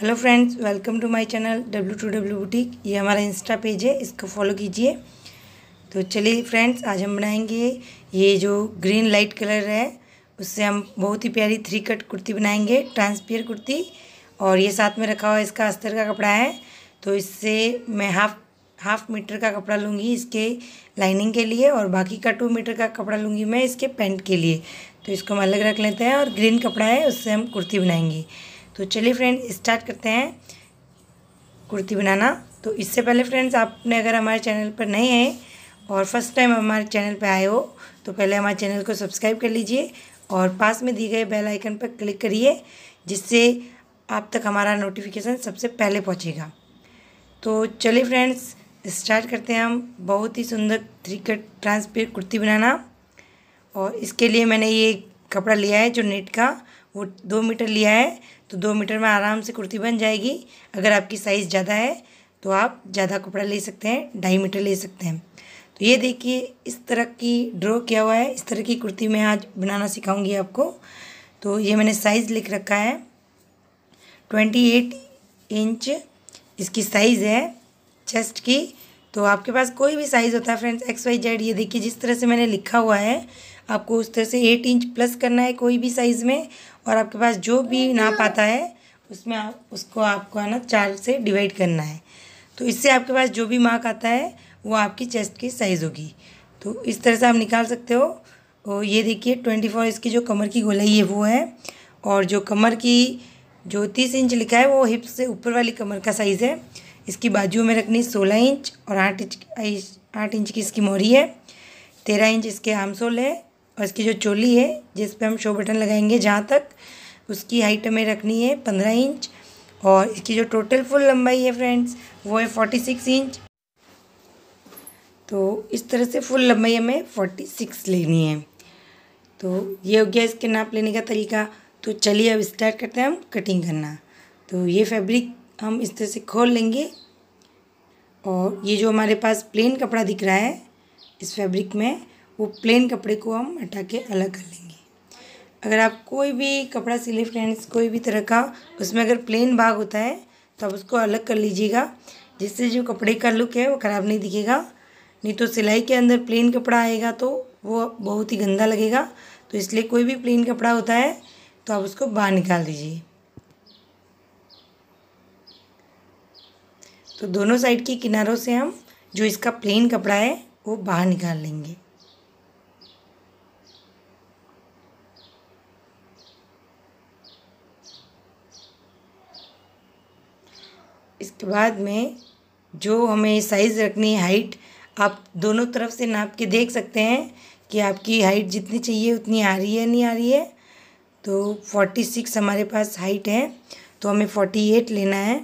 Hello friends, welcome to my channel W2W boutique. ये हमारा Insta page है, इसको फॉलो कीजिए। तो चलिए फ्रेंड्स, आज हम बनाएंगे ये जो ग्रीन लाइट कलर है उससे हम बहुत ही प्यारी थ्री कट कुर्ती बनाएंगे, ट्रांसपेयर कुर्ती। और ये साथ में रखा हुआ इसका अस्तर का कपड़ा है, तो इससे मैं हाफ मीटर का कपड़ा लूँगी इसके लाइनिंग के लिए और बाकी का 2 मीटर का कपड़ा लूँगी मैं इसके पैंट के लिए। तो इसको हम अलग रख लेते हैं और ग्रीन कपड़ा है उससे हम कुर्ती बनाएंगे। तो चलिए फ्रेंड, स्टार्ट करते हैं कुर्ती बनाना। तो इससे पहले फ्रेंड्स, आपने अगर हमारे चैनल पर नए हैं और फर्स्ट टाइम हमारे चैनल पर आए हो तो पहले हमारे चैनल को सब्सक्राइब कर लीजिए और पास में दिए गए बेल आइकन पर क्लिक करिए, जिससे आप तक हमारा नोटिफिकेशन सबसे पहले पहुंचेगा। तो चलिए फ्रेंड्स, स्टार्ट करते हैं हम बहुत ही सुंदर थ्री कट ट्रांसपेरेंट कुर्ती बनाना। और इसके लिए मैंने ये कपड़ा लिया है जो नेट का, वो 2 मीटर लिया है। तो 2 मीटर में आराम से कुर्ती बन जाएगी। अगर आपकी साइज़ ज़्यादा है तो आप ज़्यादा कपड़ा ले सकते हैं, 2.5 मीटर ले सकते हैं। तो ये देखिए, इस तरह की ड्रॉ किया हुआ है, इस तरह की कुर्ती मैं आज बनाना सिखाऊंगी आपको। तो ये मैंने साइज़ लिख रखा है, 28 इंच इसकी साइज़ है चेस्ट की। तो आपके पास कोई भी साइज़ होता है फ्रेंड्स, XYZ, ये देखिए जिस तरह से मैंने लिखा हुआ है आपको उस तरह से 8 इंच प्लस करना है कोई भी साइज़ में। और आपके पास जो भी नाप आता है उसमें आप उसको आपको है ना 4 से डिवाइड करना है। तो इससे आपके पास जो भी मार्क आता है वो आपकी चेस्ट की साइज़ होगी। तो इस तरह से आप निकाल सकते हो। और ये देखिए 24 इसकी जो कमर की गोलाई है वो है, और जो कमर की जो 30 इंच लिखा है वो हिप से ऊपर वाली कमर का साइज़ है। इसकी बाजू में रखनी 16 इंच और 8 इंच की इसकी मोहरी है। 13 इंच इसके आर्महोल है। और इसकी जो चोली है जिस पे हम शो बटन लगाएंगे जहाँ तक, उसकी हाइट हमें रखनी है 15 इंच। और इसकी जो टोटल फुल लंबाई है फ्रेंड्स वो है 46 इंच। तो इस तरह से फुल लंबाई हमें 46 लेनी है। तो ये हो गया इसके नाप लेने का तरीका। तो चलिए अब स्टार्ट करते हैं हम कटिंग करना। तो ये फैब्रिक हम इस तरह से खोल लेंगे। और ये जो हमारे पास प्लेन कपड़ा दिख रहा है इस फैब्रिक में, वो प्लेन कपड़े को हम हटा के अलग कर लेंगे। अगर आप कोई भी कपड़ा सिले फ्रेंड्स, कोई भी तरह का, उसमें अगर प्लेन भाग होता है तो आप उसको अलग कर लीजिएगा, जिससे जो कपड़े का लुक है वो ख़राब नहीं दिखेगा। नहीं तो सिलाई के अंदर प्लेन कपड़ा आएगा तो वो बहुत ही गंदा लगेगा। तो इसलिए कोई भी प्लेन कपड़ा होता है तो आप उसको बाहर निकाल दीजिए। तो दोनों साइड के किनारों से हम जो इसका प्लेन कपड़ा है वो बाहर निकाल लेंगे। इसके बाद में जो हमें साइज़ रखनी है हाइट, आप दोनों तरफ से नाप के देख सकते हैं कि आपकी हाइट जितनी चाहिए उतनी आ रही है नहीं आ रही है। तो 46 हमारे पास हाइट है, तो हमें 48 लेना है।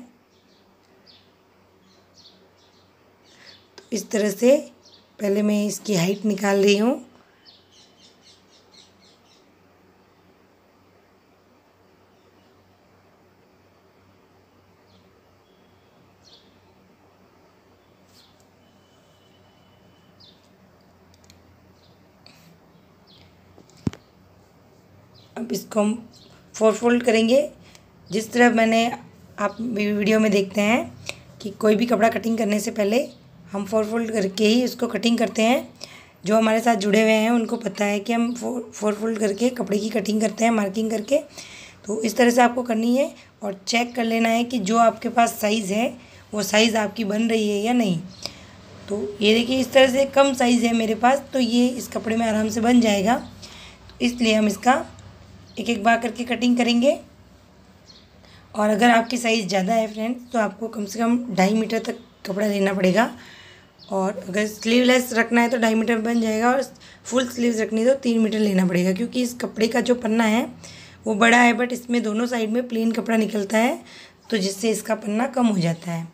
तो इस तरह से पहले मैं इसकी हाइट निकाल रही हूँ। अब इसको हम 4 फोल्ड करेंगे। जिस तरह मैंने आप वीडियो में देखते हैं कि कोई भी कपड़ा कटिंग करने से पहले हम 4 फोल्ड करके ही उसको कटिंग करते हैं। जो हमारे साथ जुड़े हुए हैं उनको पता है कि हम 4 फोल्ड करके कपड़े की कटिंग करते हैं, मार्किंग करके। तो इस तरह से आपको करनी है और चेक कर लेना है कि जो आपके पास साइज़ है वो साइज़ आपकी बन रही है या नहीं। तो ये देखिए, इस तरह से कम साइज़ है मेरे पास, तो ये इस कपड़े में आराम से बन जाएगा। तो इसलिए हम इसका एक बार करके कटिंग करेंगे। और अगर आपकी साइज़ ज़्यादा है फ्रेंड्स तो आपको कम से कम 2.5 मीटर तक कपड़ा लेना पड़ेगा। और अगर स्लीवलेस रखना है तो 2.5 मीटर बन जाएगा, और फुल स्लीव्स रखनी है तो 3 मीटर लेना पड़ेगा, क्योंकि इस कपड़े का जो पन्ना है वो बड़ा है, बट इसमें दोनों साइड में प्लेन कपड़ा निकलता है, तो जिससे इसका पन्ना कम हो जाता है।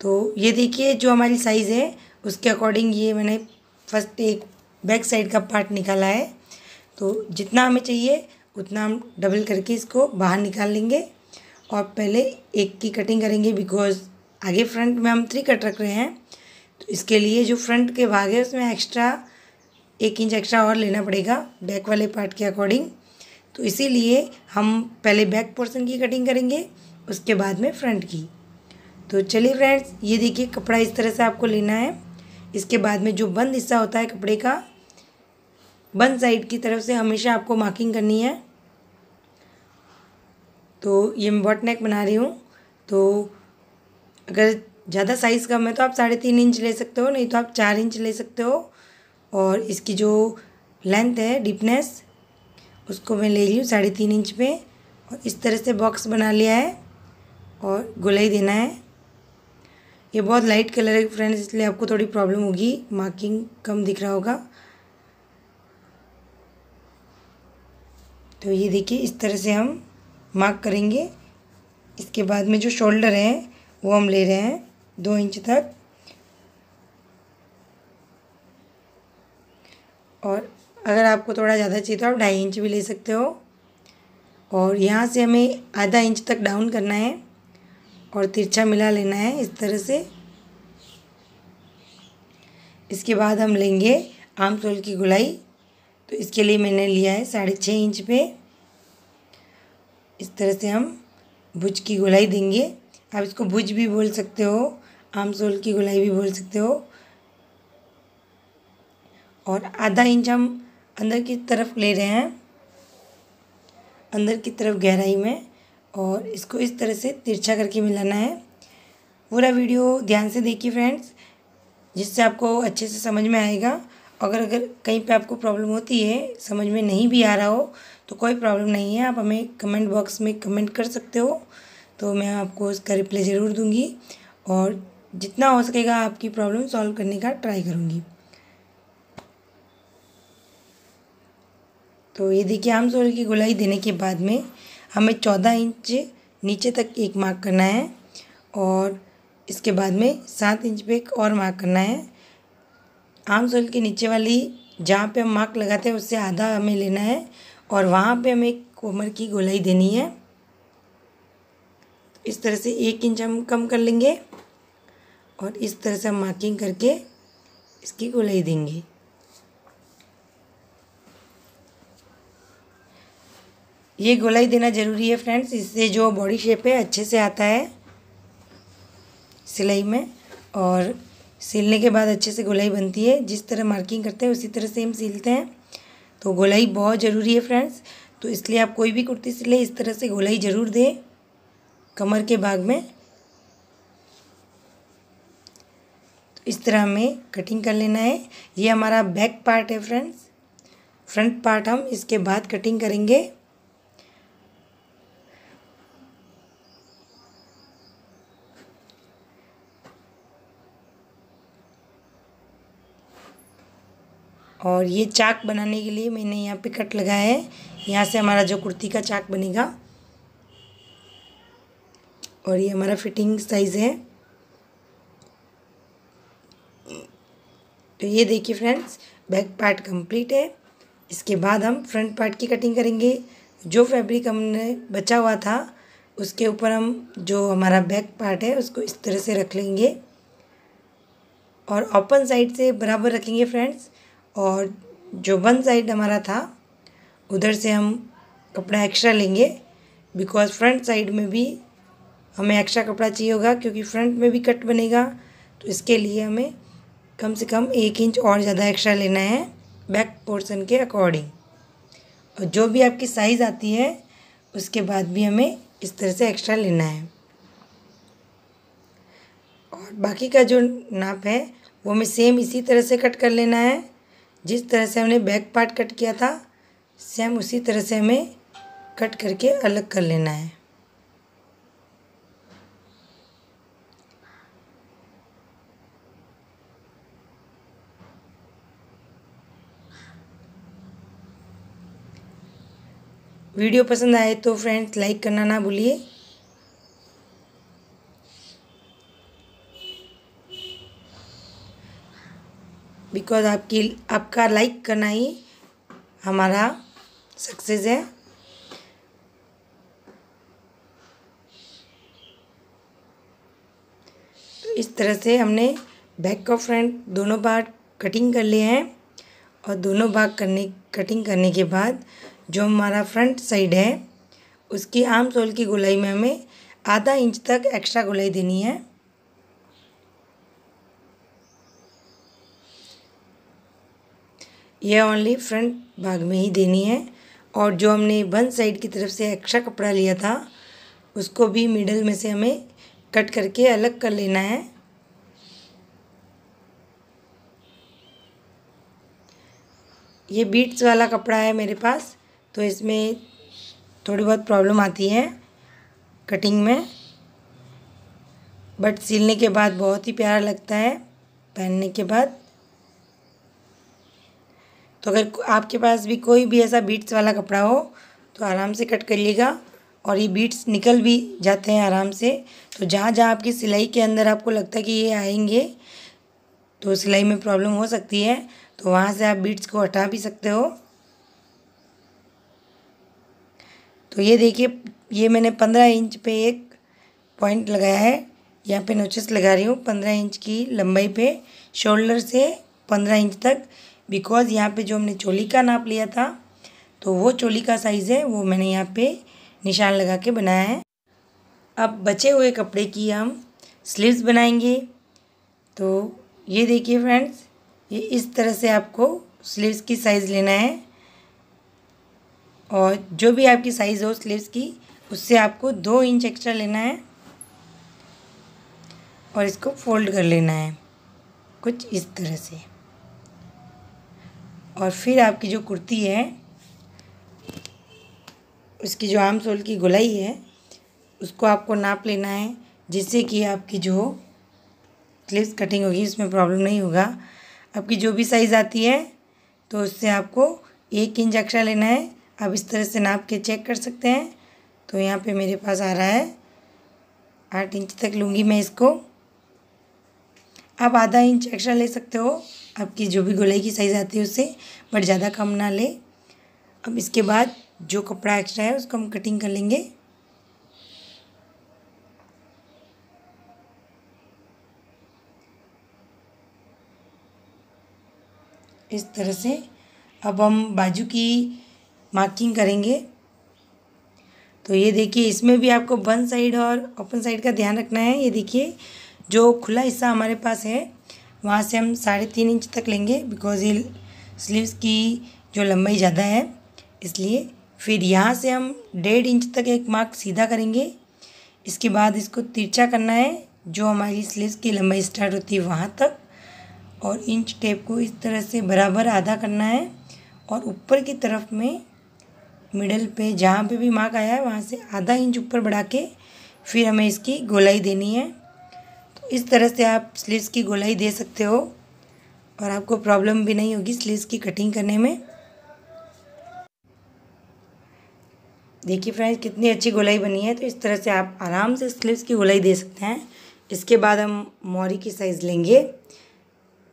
तो ये देखिए जो हमारी साइज़ है उसके अकॉर्डिंग ये मैंने फर्स्ट एक बैक साइड का पार्ट निकाला है। तो जितना हमें चाहिए उतना हम डबल करके इसको बाहर निकाल लेंगे और पहले एक की कटिंग करेंगे, बिकॉज आगे फ्रंट में हम 3 कट रख रहे हैं। तो इसके लिए जो फ्रंट के भाग है उसमें एक्स्ट्रा 1 इंच एक्स्ट्रा और लेना पड़ेगा बैक वाले पार्ट के अकॉर्डिंग। तो इसीलिए हम पहले बैक पोर्शन की कटिंग करेंगे, उसके बाद में फ्रंट की। तो चलिए फ्रेंड्स, ये देखिए कपड़ा इस तरह से आपको लेना है। इसके बाद में जो बंद हिस्सा होता है कपड़े का, बंद साइड की तरफ से हमेशा आपको मार्किंग करनी है। तो ये मैं बॉट नेक बना रही हूँ, तो अगर ज़्यादा साइज़ कम है तो आप 3.5 इंच ले सकते हो, नहीं तो आप 4 इंच ले सकते हो। और इसकी जो लेंथ है, डीपनेस, उसको मैं ले रही हूँ 3.5 इंच पे। और इस तरह से बॉक्स बना लिया है और गोलाई देना है। ये बहुत लाइट कलर है फ्रेंड्स, इसलिए आपको थोड़ी प्रॉब्लम होगी, मार्किंग कम दिख रहा होगा। तो ये देखिए इस तरह से हम मार्क करेंगे। इसके बाद में जो शोल्डर है वो हम ले रहे हैं 2 इंच तक। और अगर आपको थोड़ा ज़्यादा चाहिए तो आप 2.5 इंच भी ले सकते हो। और यहाँ से हमें आधा इंच तक डाउन करना है और तिरछा मिला लेना है इस तरह से। इसके बाद हम लेंगे आर्म होल की गोलाई। तो इसके लिए मैंने लिया है 6.5 इंच पे। इस तरह से हम भुज की गोलाई देंगे। आप इसको भुज भी बोल सकते हो, आर्म होल की गोलाई भी बोल सकते हो। और आधा इंच हम अंदर की तरफ ले रहे हैं, अंदर की तरफ गहराई में। और इसको इस तरह से तिरछा करके मिलाना है। पूरा वीडियो ध्यान से देखिए फ्रेंड्स, जिससे आपको अच्छे से समझ में आएगा। अगर कहीं पे आपको प्रॉब्लम होती है, समझ में नहीं भी आ रहा हो, तो कोई प्रॉब्लम नहीं है, आप हमें कमेंट बॉक्स में कमेंट कर सकते हो, तो मैं आपको उसका रिप्लाई ज़रूर दूँगी और जितना हो सकेगा आपकी प्रॉब्लम सॉल्व करने का ट्राई करूँगी। तो ये देखिए आर्म होल की गोलाई देने के बाद में हमें 14 इंच नीचे तक एक मार्क करना है। और इसके बाद में 7 इंच पे एक और मार्क करना है। आर्म होल के नीचे वाली जहाँ पे हम मार्क लगाते हैं उससे आधा हमें लेना है और वहाँ पे हमें कोमर की गोलाई देनी है। इस तरह से 1 इंच हम कम कर लेंगे और इस तरह से हम मार्किंग करके इसकी गोलाई देंगे। ये गोलाई देना ज़रूरी है फ्रेंड्स, इससे जो बॉडी शेप है अच्छे से आता है सिलाई में। और सिलने के बाद अच्छे से गोलाई बनती है। जिस तरह मार्किंग करते हैं उसी तरह से हम सिलते हैं, तो गोलाई बहुत ज़रूरी है फ्रेंड्स। तो इसलिए आप कोई भी कुर्ती सिले इस तरह से गोलाई ज़रूर दें कमर के भाग में। तो इस तरह हमें कटिंग कर लेना है। ये हमारा बैक पार्ट है फ्रेंड्स, फ्रंट पार्ट हम इसके बाद कटिंग करेंगे। और ये चाक बनाने के लिए मैंने यहाँ पे कट लगाया है, यहाँ से हमारा जो कुर्ती का चाक बनेगा। और ये हमारा फिटिंग साइज़ है। तो ये देखिए फ्रेंड्स, बैक पार्ट कंप्लीट है। इसके बाद हम फ्रंट पार्ट की कटिंग करेंगे। जो फैब्रिक हमने बचा हुआ था उसके ऊपर हम जो हमारा बैक पार्ट है उसको इस तरह से रख लेंगे और ओपन साइड से बराबर रखेंगे फ्रेंड्स। और जो वन साइड हमारा था उधर से हम कपड़ा एक्स्ट्रा लेंगे, बिकॉज फ्रंट साइड में भी हमें एक्स्ट्रा कपड़ा चाहिए होगा, क्योंकि फ्रंट में भी कट बनेगा। तो इसके लिए हमें कम से कम 1 इंच और ज़्यादा एक्स्ट्रा लेना है बैक पोर्शन के अकॉर्डिंग। और जो भी आपकी साइज़ आती है उसके बाद भी हमें इस तरह से एक्स्ट्रा लेना है। और बाकी का जो नाप है वो हमें सेम इसी तरह से कट कर लेना है। जिस तरह से हमने बैक पार्ट कट किया था सेम उसी तरह से हमें कट करके अलग कर लेना है। वीडियो पसंद आए तो फ्रेंड्स लाइक करना ना भूलिए। बिकॉज आपका लाइक करना ही हमारा सक्सेस है। तो इस तरह से हमने बैक और फ्रंट दोनों भाग कटिंग कर लिए हैं। और दोनों भाग कटिंग करने के बाद जो हमारा फ्रंट साइड है उसकी आर्म सोल की गोलाई में हमें आधा इंच तक एक्स्ट्रा गोलाई देनी है। यह ओनली फ्रंट भाग में ही देनी है। और जो हमने वन साइड की तरफ से एक्स्ट्रा कपड़ा लिया था उसको भी मिडल में से हमें कट करके अलग कर लेना है। ये बीट्स वाला कपड़ा है मेरे पास, तो इसमें थोड़ी बहुत प्रॉब्लम आती है कटिंग में, बट सिलने के बाद बहुत ही प्यारा लगता है पहनने के बाद। तो अगर आपके पास भी कोई भी ऐसा बीट्स वाला कपड़ा हो तो आराम से कट करिएगा। और ये बीट्स निकल भी जाते हैं आराम से, तो जहाँ जहाँ आपकी सिलाई के अंदर आपको लगता है कि ये आएंगे तो सिलाई में प्रॉब्लम हो सकती है, तो वहाँ से आप बीट्स को हटा भी सकते हो। तो ये देखिए, ये मैंने 15 इंच पे एक पॉइंट लगाया है, यहाँ पे नोचेस लगा रही हूँ 15 इंच की लंबाई पे, शोल्डर से 15 इंच तक, बिकॉज़ यहाँ पे जो हमने चोली का नाप लिया था तो वो चोली का साइज़ है, वो मैंने यहाँ पे निशान लगा के बनाया है। अब बचे हुए कपड़े की हम स्लीव्स बनाएंगे। तो ये देखिए फ्रेंड्स, ये इस तरह से आपको स्लीव्स की साइज़ लेना है, और जो भी आपकी साइज़ हो स्लीव्स की उससे आपको 2 इंच एक्स्ट्रा लेना है और इसको फोल्ड कर लेना है कुछ इस तरह से। और फिर आपकी जो कुर्ती है उसकी जो आर्म सोल की गोलाई है उसको आपको नाप लेना है, जिससे कि आपकी जो स्लीव्स कटिंग होगी उसमें प्रॉब्लम नहीं होगा। आपकी जो भी साइज़ आती है तो उससे आपको 1 इंच एक्स्ट्रा लेना है। आप इस तरह से नाप के चेक कर सकते हैं। तो यहाँ पे मेरे पास आ रहा है 8 इंच तक लूँगी मैं इसको। आप आधा इंच एक्स्ट्रा ले सकते हो आपकी जो भी गोलाई की साइज़ आती है उससे, बट ज़्यादा कम ना ले। अब इसके बाद जो कपड़ा एक्स्ट्रा है उसको हम कटिंग कर लेंगे। इस तरह से अब हम बाजू की मार्किंग करेंगे। तो ये देखिए, इसमें भी आपको बंद साइड और ओपन साइड का ध्यान रखना है। ये देखिए, जो खुला हिस्सा हमारे पास है वहाँ से हम 3.5 इंच तक लेंगे, बिकॉज़ ये स्लीव्स की जो लंबाई ज़्यादा है इसलिए। फिर यहाँ से हम 1.5 इंच तक एक मार्क सीधा करेंगे। इसके बाद इसको तिरछा करना है जो हमारी स्लीव्स की लंबाई स्टार्ट होती है वहाँ तक, और इंच टेप को इस तरह से बराबर आधा करना है। और ऊपर की तरफ में मिडल पे जहाँ पे भी मार्क आया है वहाँ से आधा इंच ऊपर बढ़ा के फिर हमें इसकी गोलाई देनी है। तो इस तरह से आप स्लीव्स की गोलाई दे सकते हो और आपको प्रॉब्लम भी नहीं होगी स्लीव्स की कटिंग करने में। देखिए फ्रेंड्स, कितनी अच्छी गोलाई बनी है। तो इस तरह से आप आराम से स्लीव्स की गोलाई दे सकते हैं। इसके बाद हम मोहरी की साइज़ लेंगे।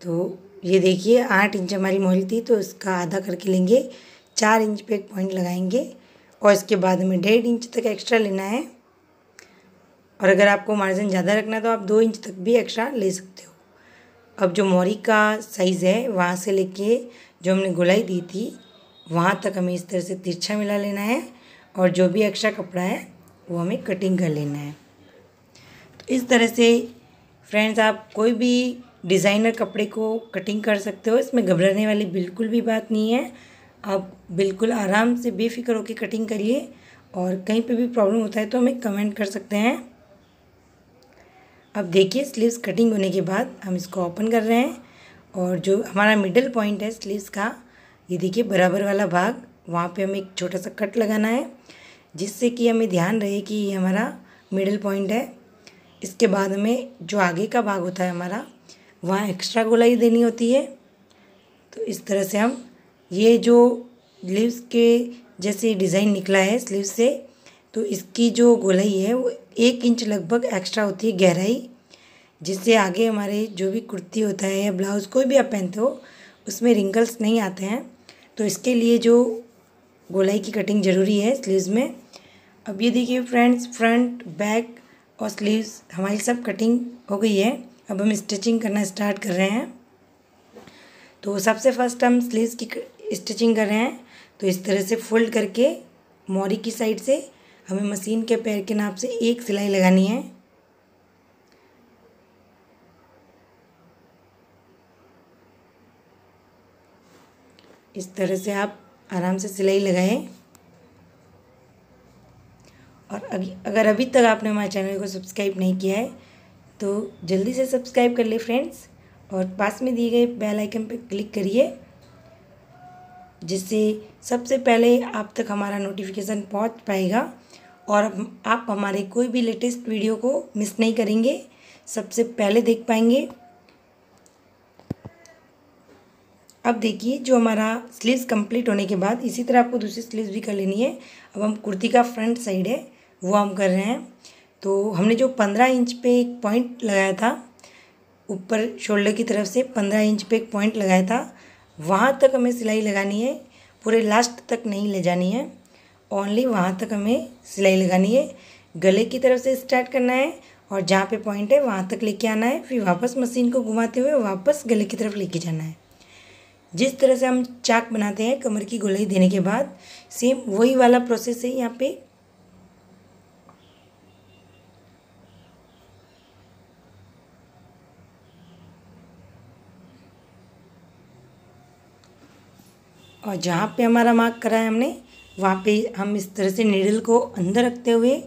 तो ये देखिए, 8 इंच हमारी मोहरी थी तो इसका आधा करके लेंगे, 4 इंच पे एक पॉइंट लगाएंगे, और इसके बाद हमें 1.5 इंच तक एक्स्ट्रा लेना है। और अगर आपको मार्जिन ज़्यादा रखना है तो आप 2 इंच तक भी एक्स्ट्रा ले सकते हो। अब जो मोहरी का साइज़ है वहाँ से लेके जो हमने गोलाई दी थी वहाँ तक हमें इस तरह से तिरछा मिला लेना है, और जो भी एक्स्ट्रा कपड़ा है वो हमें कटिंग कर लेना है। तो इस तरह से फ्रेंड्स आप कोई भी डिज़ाइनर कपड़े को कटिंग कर सकते हो, इसमें घबराने वाली बिल्कुल भी बात नहीं है। आप बिल्कुल आराम से बेफिक्र होकर कटिंग करिए, और कहीं पे भी प्रॉब्लम होता है तो हमें कमेंट कर सकते हैं। अब देखिए, स्लीव्स कटिंग होने के बाद हम इसको ओपन कर रहे हैं, और जो हमारा मिडल पॉइंट है स्लीव्स का, ये देखिए बराबर वाला भाग, वहाँ पे हमें एक छोटा सा कट लगाना है, जिससे कि हमें ध्यान रहे कि ये हमारा मिडल पॉइंट है। इसके बाद हमें जो आगे का भाग होता है हमारा वहाँ एक्स्ट्रा गोलाई देनी होती है। तो इस तरह से हम ये जो स्लीव्स के जैसे डिज़ाइन निकला है स्लीव्स से, तो इसकी जो गोलाई है वो 1 इंच लगभग एक्स्ट्रा होती है गहराई, जिससे आगे हमारे जो भी कुर्ती होता है या ब्लाउज़ कोई भी आप पहनते हो उसमें रिंकल्स नहीं आते हैं। तो इसके लिए जो गोलाई की कटिंग ज़रूरी है स्लीव्स में। अब ये देखिए फ्रेंड्स, फ्रंट बैक और स्लीव्स हमारी सब कटिंग हो गई है। अब हम स्टिचिंग करना स्टार्ट कर रहे हैं। तो सबसे फर्स्ट हम स्लीव्स की स्टिचिंग कर रहे हैं। तो इस तरह से फोल्ड करके मोरी की साइड से हमें मशीन के पैर के नाप से एक सिलाई लगानी है। इस तरह से आप आराम से सिलाई लगाएं। और अगर अभी तक आपने हमारे चैनल को सब्सक्राइब नहीं किया है तो जल्दी से सब्सक्राइब कर ले फ्रेंड्स, और पास में दिए गए बेल आइकन पर क्लिक करिए जिससे सबसे पहले आप तक हमारा नोटिफिकेशन पहुंच पाएगा और आप हमारे कोई भी लेटेस्ट वीडियो को मिस नहीं करेंगे, सबसे पहले देख पाएंगे। अब देखिए जो हमारा स्लीव्स कंप्लीट होने के बाद इसी तरह आपको दूसरी स्लीव्स भी कर लेनी है। अब हम कुर्ती का फ्रंट साइड है वो हम कर रहे हैं। तो हमने जो 15 इंच पे एक पॉइंट लगाया था, ऊपर शोल्डर की तरफ से 15 इंच पे एक पॉइंट लगाया था, वहाँ तक हमें सिलाई लगानी है, पूरे लास्ट तक नहीं ले जानी है, ओनली वहाँ तक हमें सिलाई लगानी है। गले की तरफ से स्टार्ट करना है और जहाँ पे पॉइंट है वहाँ तक लेके आना है, फिर वापस मशीन को घुमाते हुए वापस गले की तरफ लेके जाना है। जिस तरह से हम चाक बनाते हैं कमर की गोलाई देने के बाद, सेम वही वाला प्रोसेस है यहाँ पे। और जहाँ पे हमारा मार्क करा है हमने वहाँ पे हम इस तरह से नीडल को अंदर रखते हुए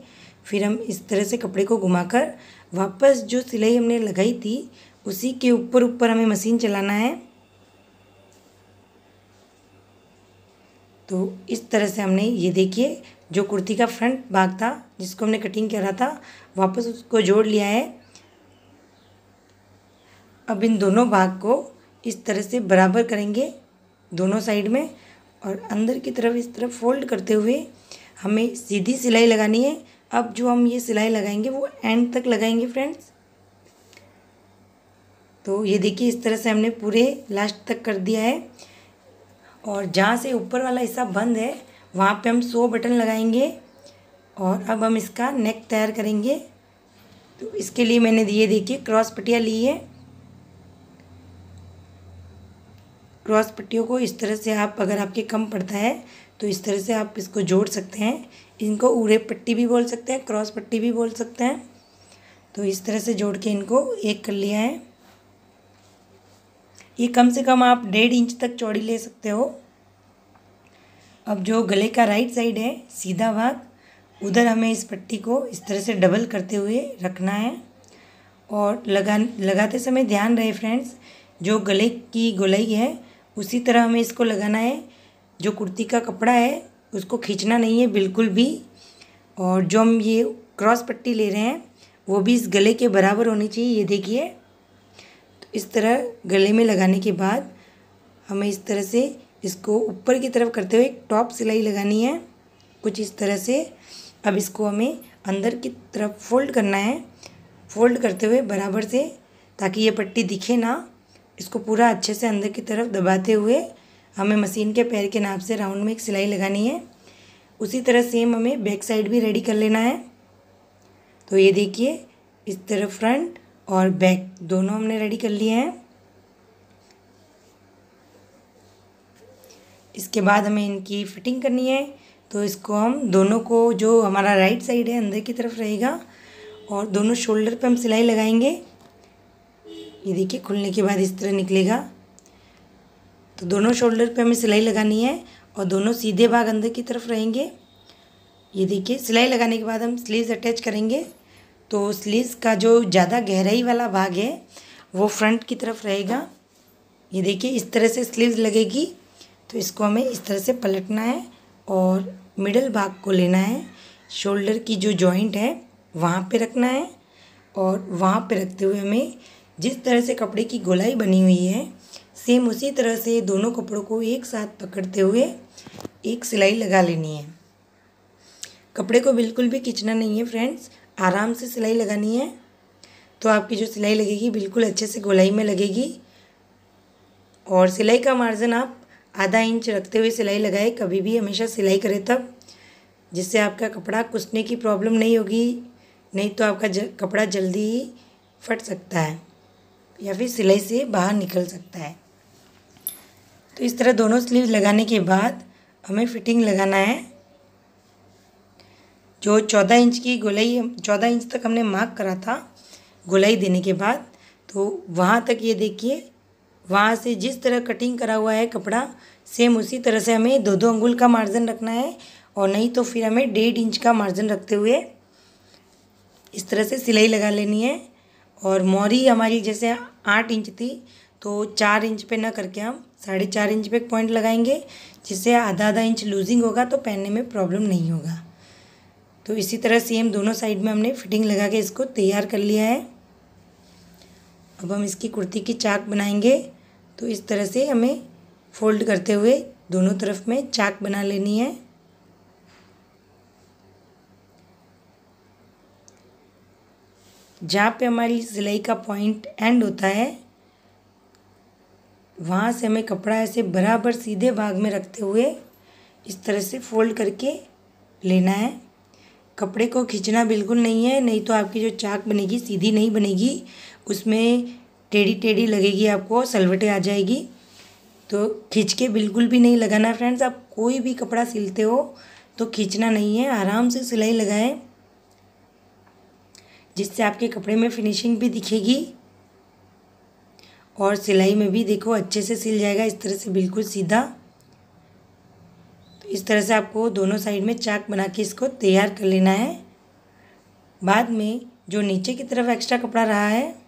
फिर हम इस तरह से कपड़े को घुमाकर वापस जो सिलाई हमने लगाई थी उसी के ऊपर ऊपर हमें मशीन चलाना है। तो इस तरह से हमने ये देखिए जो कुर्ती का फ्रंट भाग था जिसको हमने कटिंग करा था वापस उसको जोड़ लिया है। अब इन दोनों भाग को इस तरह से बराबर करेंगे दोनों साइड में, और अंदर की तरफ इस तरफ फोल्ड करते हुए हमें सीधी सिलाई लगानी है। अब जो हम ये सिलाई लगाएंगे वो एंड तक लगाएंगे फ्रेंड्स। तो ये देखिए इस तरह से हमने पूरे लास्ट तक कर दिया है, और जहाँ से ऊपर वाला हिस्सा बंद है वहाँ पे हम 100 बटन लगाएंगे। और अब हम इसका नेक तैयार करेंगे। तो इसके लिए मैंने ये देखिए क्रॉस पट्टियाँ ली है। क्रॉस पट्टियों को इस तरह से आप, अगर आपके कम पड़ता है तो इस तरह से आप इसको जोड़ सकते हैं। इनको उड़े पट्टी भी बोल सकते हैं, क्रॉस पट्टी भी बोल सकते हैं। तो इस तरह से जोड़ के इनको एक कर लिया है। ये कम से कम आप 1.5 इंच तक चौड़ी ले सकते हो। अब जो गले का राइट साइड है सीधा भाग, उधर हमें इस पट्टी को इस तरह से डबल करते हुए रखना है। और लगाते समय ध्यान रहे फ्रेंड्स, जो गले की गोलाई है उसी तरह हमें इसको लगाना है। जो कुर्ती का कपड़ा है उसको खींचना नहीं है बिल्कुल भी। और जो हम ये क्रॉस पट्टी ले रहे हैं वो भी इस गले के बराबर होनी चाहिए। ये देखिए तो इस तरह गले में लगाने के बाद हमें इस तरह से इसको ऊपर की तरफ करते हुए टॉप सिलाई लगानी है कुछ इस तरह से। अब इसको हमें अंदर की तरफ फोल्ड करना है, फोल्ड करते हुए बराबर से, ताकि ये पट्टी दिखे ना। इसको पूरा अच्छे से अंदर की तरफ दबाते हुए हमें मशीन के पैर के नाप से राउंड में एक सिलाई लगानी है। उसी तरह सेम हमें बैक साइड भी रेडी कर लेना है। तो ये देखिए इस तरह फ्रंट और बैक दोनों हमने रेडी कर लिए हैं। इसके बाद हमें इनकी फिटिंग करनी है। तो इसको हम दोनों को, जो हमारा राइट साइड है अंदर की तरफ रहेगा और दोनों शोल्डर पे हम सिलाई लगाएंगे। ये देखिए खुलने के बाद इस तरह निकलेगा। तो दोनों शोल्डर पे हमें सिलाई लगानी है और दोनों सीधे भाग अंदर की तरफ रहेंगे। ये देखिए सिलाई लगाने के बाद हम स्लीव्स अटैच करेंगे। तो स्लीव्स का जो ज़्यादा गहराई वाला भाग है वो फ्रंट की तरफ रहेगा। ये देखिए इस तरह से स्लीव्स लगेगी। तो इसको हमें इस तरह से पलटना है और मिडल भाग को लेना है, शोल्डर की जो जॉइंट है वहाँ पे रखना है। और वहाँ पे रखते हुए हमें जिस तरह से कपड़े की गोलाई बनी हुई है सेम उसी तरह से दोनों कपड़ों को एक साथ पकड़ते हुए एक सिलाई लगा लेनी है। कपड़े को बिल्कुल भी खींचना नहीं है फ्रेंड्स, आराम से सिलाई लगानी है। तो आपकी जो सिलाई लगेगी बिल्कुल अच्छे से गोलाई में लगेगी। और सिलाई का मार्जिन आप आधा इंच रखते हुए सिलाई लगाए, कभी भी हमेशा सिलाई करें तब, जिससे आपका कपड़ा कुचने की प्रॉब्लम नहीं होगी, नहीं तो आपका कपड़ा जल्दी ही फट सकता है या फिर सिलाई से बाहर निकल सकता है। तो इस तरह दोनों स्लीव लगाने के बाद हमें फिटिंग लगाना है। जो 14 इंच की गोलाई, 14 इंच तक हमने मार्क करा था गोलाई देने के बाद, तो वहाँ तक ये देखिए वहाँ से जिस तरह कटिंग करा हुआ है कपड़ा सेम उसी तरह से हमें 2-2 अंगुल का मार्जिन रखना है, और नहीं तो फिर हमें 1.5 इंच का मार्जिन रखते हुए इस तरह से सिलाई लगा लेनी है। और मोरी हमारी जैसे 8 इंच थी तो 4 इंच पे ना करके हम 4.5 इंच पे एक पॉइंट लगाएंगे, जिससे आधा इंच लूजिंग होगा तो पहनने में प्रॉब्लम नहीं होगा। तो इसी तरह सेम दोनों साइड में हमने फिटिंग लगा के इसको तैयार कर लिया है। अब हम इसकी कुर्ती की चाक बनाएंगे, तो इस तरह से हमें फोल्ड करते हुए दोनों तरफ में चाक बना लेनी है। जहाँ पे हमारी सिलाई का पॉइंट एंड होता है वहाँ से हमें कपड़ा ऐसे बराबर सीधे भाग में रखते हुए इस तरह से फोल्ड करके लेना है। कपड़े को खींचना बिल्कुल नहीं है, नहीं तो आपकी जो चाक बनेगी सीधी नहीं बनेगी, उसमें टेढ़ी टेढ़ी लगेगी, आपको सलवटें आ जाएगी। तो खींच के बिल्कुल भी नहीं लगाना फ्रेंड्स। आप कोई भी कपड़ा सिलते हो तो खींचना नहीं है, आराम से सिलाई लगाएं, जिससे आपके कपड़े में फिनिशिंग भी दिखेगी और सिलाई में भी देखो अच्छे से सिल जाएगा इस तरह से बिल्कुल सीधा। तो इस तरह से आपको दोनों साइड में चाक बना के इसको तैयार कर लेना है। बाद में जो नीचे की तरफ एक्स्ट्रा कपड़ा रहा है